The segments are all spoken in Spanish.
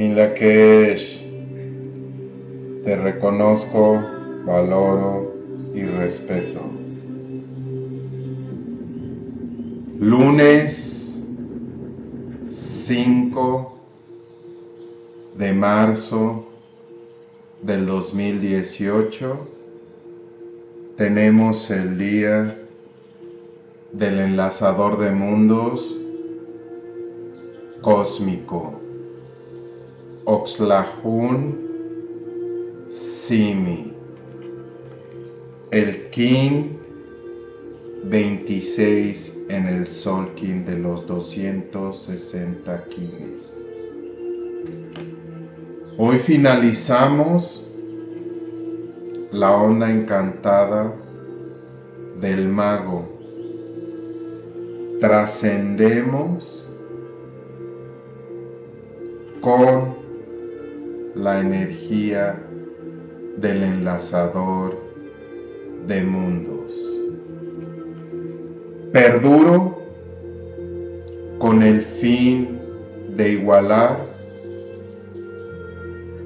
Mila Kesh, te reconozco, valoro y respeto. Lunes 5 de marzo del 2018 tenemos el día del enlazador de mundos cósmico, Oxlahun Simi, el Kin 26 en el Sol Kin de los 260 Kines. Hoy finalizamos la onda encantada del mago. Trascendemos con la energía del enlazador de mundos. Perduro con el fin de igualar,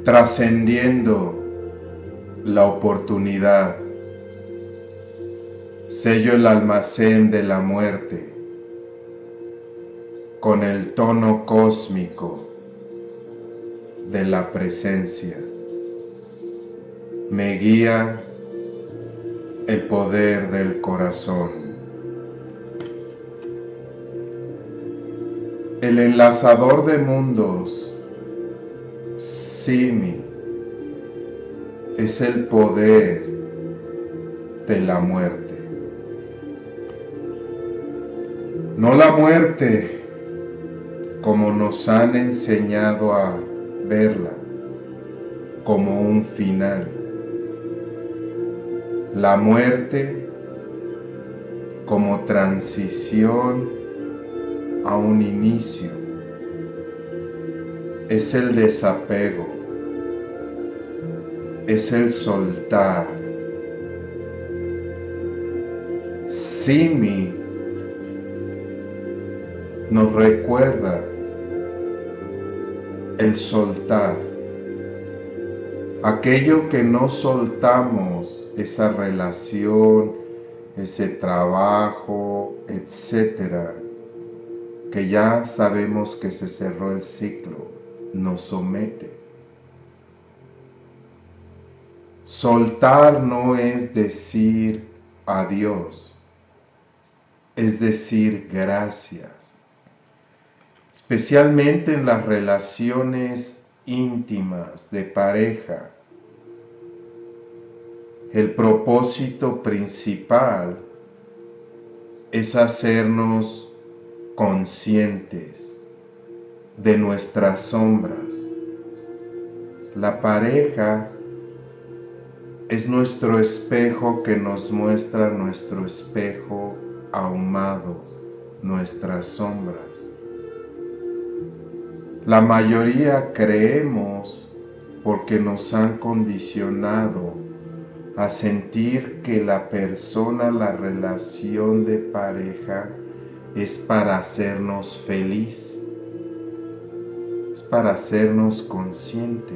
trascendiendo la oportunidad. Sello el almacén de la muerte con el tono cósmico de la presencia. Me guía el poder del corazón. El enlazador de mundos Simi es el poder de la muerte. No la muerte como nos han enseñado a verla, como un final. La muerte como transición a un inicio. Es el desapego, es el soltar. Simi nos recuerda el soltar. Aquello que no soltamos, esa relación, ese trabajo, etcétera, que ya sabemos que se cerró el ciclo, nos somete. Soltar no es decir adiós, es decir gracias. Especialmente en las relaciones íntimas de pareja, el propósito principal es hacernos conscientes de nuestras sombras. La pareja es nuestro espejo que nos muestra nuestro espejo ahumado, nuestras sombras. La mayoría creemos porque nos han condicionado a sentir que la persona, la relación de pareja es para hacernos feliz, es para hacernos consciente.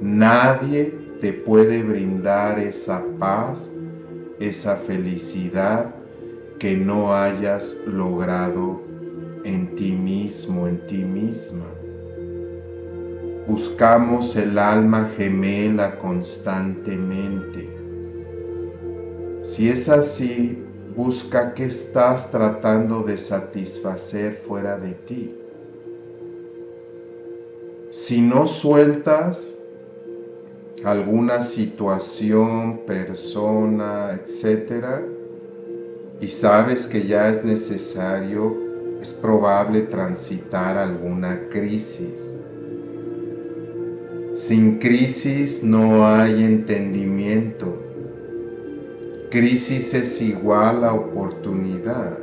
Nadie te puede brindar esa paz, esa felicidad que no hayas logrado en ti mismo, en ti misma. Buscamos el alma gemela constantemente. Si es así, busca qué estás tratando de satisfacer fuera de ti. Si no sueltas alguna situación, persona, etcétera, y sabes que ya es necesario, es probable transitar alguna crisis. Sin crisis no hay entendimiento. Crisis es igual a oportunidad.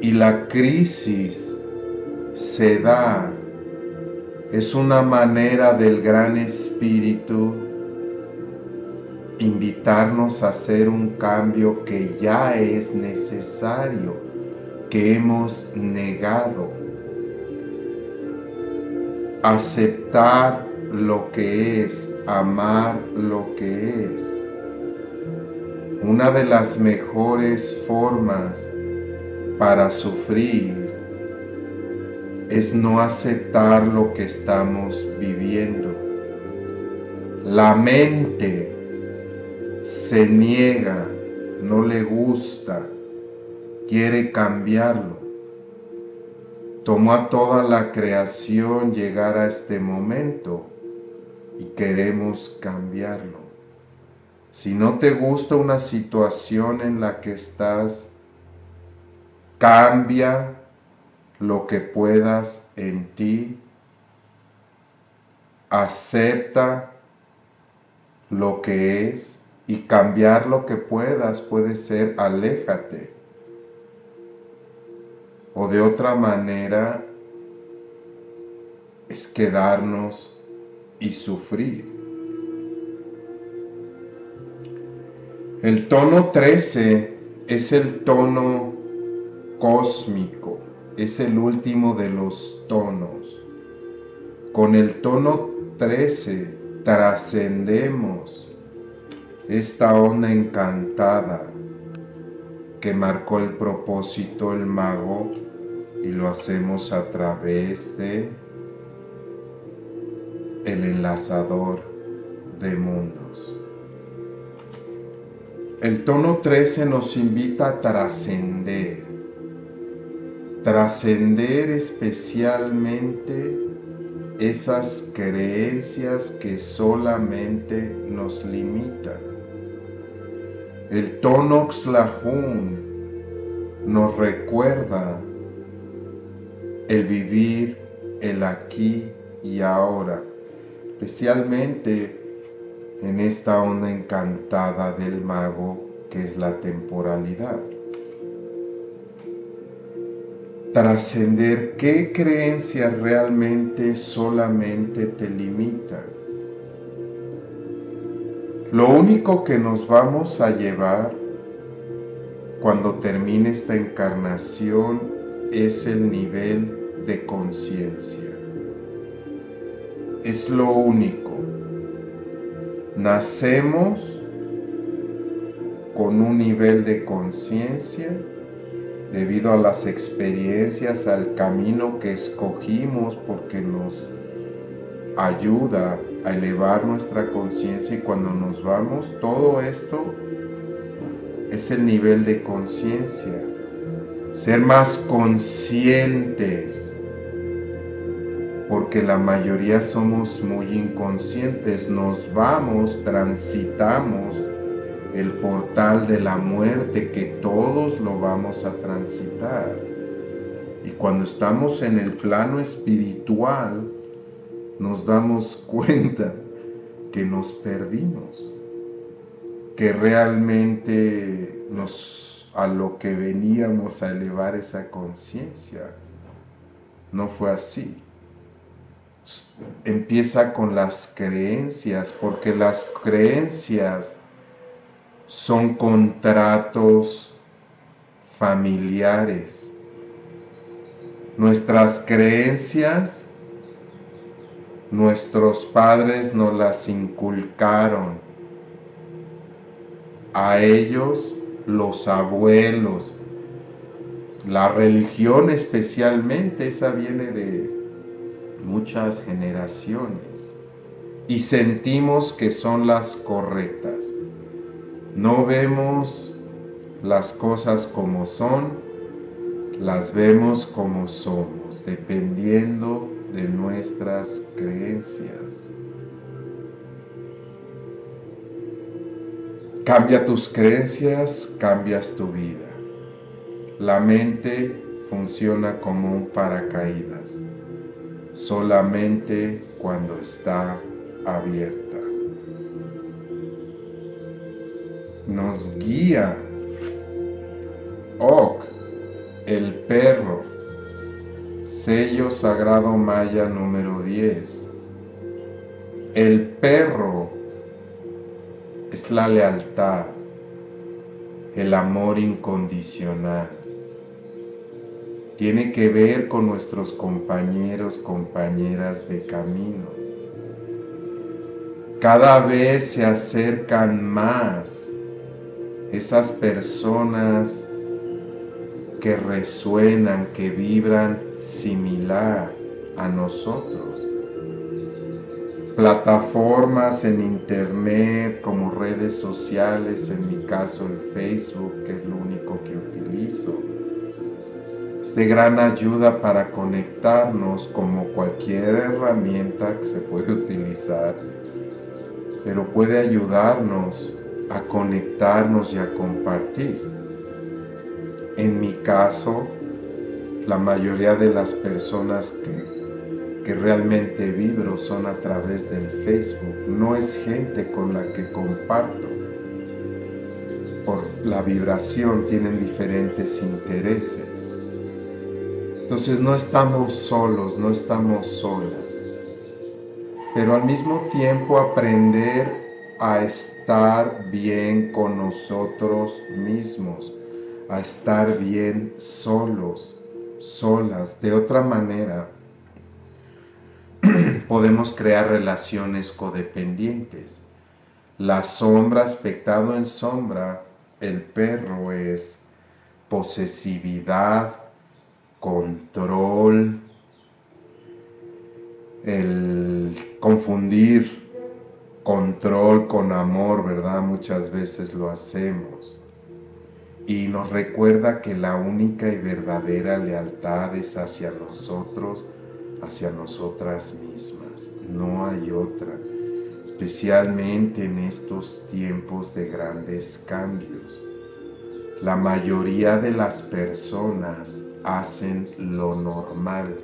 Y la crisis se da. Es una manera del Gran Espíritu invitarnos a hacer un cambio que ya es necesario, que hemos negado. aceptar lo que es, amar lo que es. Una de las mejores formas para sufrir es no aceptar lo que estamos viviendo. La mente se niega, no le gusta, quiere cambiarlo. Tomó a toda la creación llegar a este momento y queremos cambiarlo. Si no te gusta una situación en la que estás, cambia lo que puedas en ti. Acepta lo que es y cambiar lo que puedas. Puede ser aléjate. O de otra manera es quedarnos y sufrir. El tono 13 es el tono cósmico, es el último de los tonos. Con el tono 13 trascendemos esta onda encantada que marcó el propósito el mago y lo hacemos a través de el enlazador de mundos. El tono 13 nos invita a trascender. Trascender especialmente esas creencias que solamente nos limitan. El tono Oxlahun nos recuerda el vivir el aquí y ahora, especialmente en esta onda encantada del mago que es la temporalidad. Trascender qué creencias realmente solamente te limitan. Lo único que nos vamos a llevar cuando termine esta encarnación es el nivel de conciencia. Es lo único. Nacemos con un nivel de conciencia debido a las experiencias, al camino que escogimos porque nos ayuda a elevar nuestra conciencia y cuando nos vamos, todo esto es el nivel de conciencia. Ser más conscientes, porque la mayoría somos muy inconscientes, nos vamos, transitamos el portal de la muerte que todos lo vamos a transitar. Y cuando estamos en el plano espiritual, nos damos cuenta que nos perdimos, que realmente a lo que veníamos a elevar esa conciencia no fue así. Empieza con las creencias, porque las creencias son contratos familiares. Nuestras creencias, nuestros padres nos las inculcaron. A ellos, los abuelos. La religión especialmente, esa viene de muchas generaciones. Y sentimos que son las correctas. No vemos las cosas como son, las vemos como somos, dependiendo de nuestras creencias. Cambia tus creencias, cambias tu vida. La mente funciona como un paracaídas, solamente cuando está abierta. Nos guía Oc, el perro, sello sagrado maya número 10. El perro es la lealtad, el amor incondicional. tiene que ver con nuestros compañeros, compañeras de camino. Cada vez se acercan más esas personas que resuenan, que vibran similar a nosotros. Plataformas en internet como redes sociales, en mi caso el Facebook, que es lo único que utilizo, es de gran ayuda para conectarnos, como cualquier herramienta que se puede utilizar, pero puede ayudarnos a conectarnos y a compartir. En mi caso, la mayoría de las personas que realmente vibro son a través del Facebook. No es gente con la que comparto. Por la vibración tienen diferentes intereses. Entonces no estamos solos, no estamos solas. Pero al mismo tiempo aprender a estar bien con nosotros mismos, a estar bien solos, solas. De otra manera, podemos crear relaciones codependientes. La sombra, aspectado en sombra, el perro es posesividad, control, el confundir control con amor, ¿verdad? Muchas veces lo hacemos. Y nos recuerda que la única y verdadera lealtad es hacia nosotros, hacia nosotras mismas. No hay otra, especialmente en estos tiempos de grandes cambios. La mayoría de las personas hacen lo normal.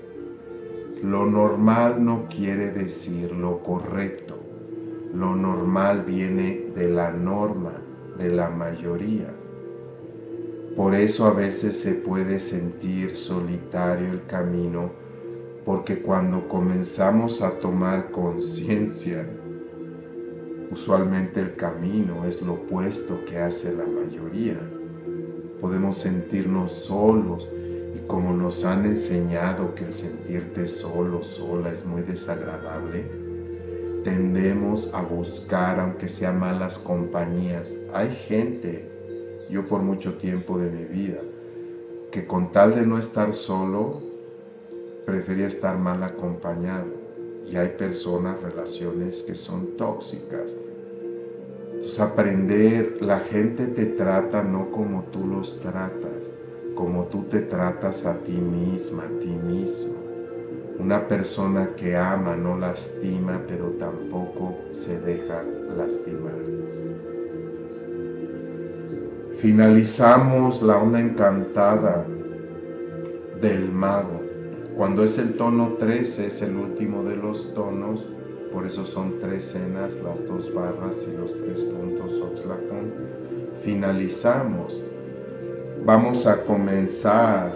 Lo normal no quiere decir lo correcto. Lo normal viene de la norma, de la mayoría. Por eso a veces se puede sentir solitario el camino, porque cuando comenzamos a tomar conciencia, usualmente el camino es lo opuesto que hace la mayoría. Podemos sentirnos solos, y como nos han enseñado que el sentirte solo, sola es muy desagradable, tendemos a buscar, aunque sea malas compañías. Hay gente... Yo por mucho tiempo de mi vida, que con tal de no estar solo, prefería estar mal acompañado. Y hay personas, relaciones que son tóxicas. Entonces aprender, la gente te trata no como tú los tratas, como tú te tratas a ti misma, a ti mismo. Una persona que ama no lastima, pero tampoco se deja lastimar. Finalizamos la onda encantada del mago. Cuando es el tono 13, es el último de los tonos, por eso son tres cenas, las dos barras y los tres puntos Oxlahun. Finalizamos. Vamos a comenzar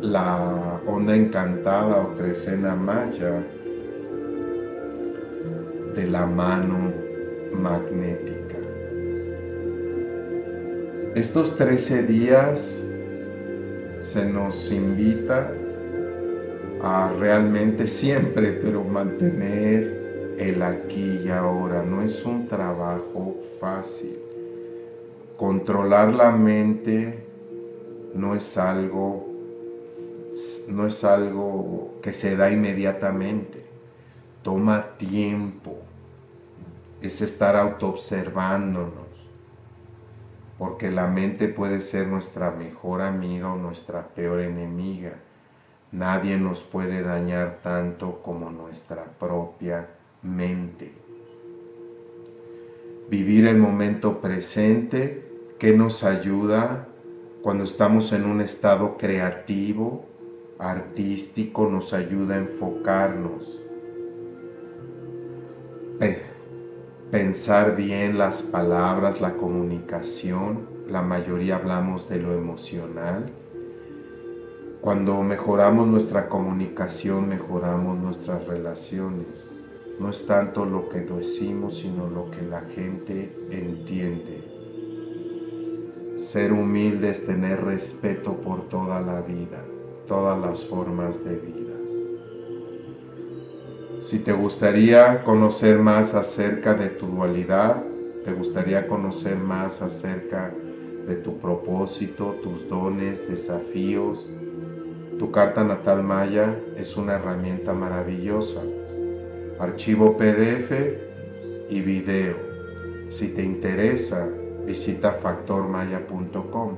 la onda encantada o trecena maya de la mano magnética. Estos 13 días se nos invita a realmente siempre, pero mantener el aquí y ahora. No es un trabajo fácil. Controlar la mente no es algo que se da inmediatamente. Toma tiempo. Es estar autoobservándonos. Porque la mente puede ser nuestra mejor amiga o nuestra peor enemiga. Nadie nos puede dañar tanto como nuestra propia mente. Vivir el momento presente, que nos ayuda cuando estamos en un estado creativo, artístico, nos ayuda a enfocarnos. Pensar bien las palabras, la comunicación, la mayoría hablamos de lo emocional. Cuando mejoramos nuestra comunicación, mejoramos nuestras relaciones. No es tanto lo que decimos, sino lo que la gente entiende. Ser humilde es tener respeto por toda la vida, todas las formas de vida. Si te gustaría conocer más acerca de tu dualidad, te gustaría conocer más acerca de tu propósito, tus dones, desafíos, tu carta natal maya es una herramienta maravillosa. Archivo PDF y video. Si te interesa, visita factormaya.com.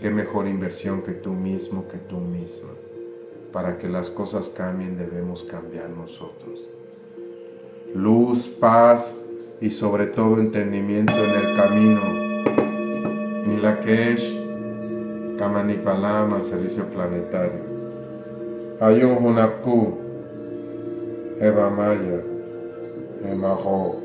Qué mejor inversión que tú mismo, que tú misma. Para que las cosas cambien, debemos cambiar nosotros. Luz, paz y sobre todo entendimiento en el camino. Mila Kesh, Amanipalama, el servicio planetario. Ayun Hunapku, Eva Maya, Emajo.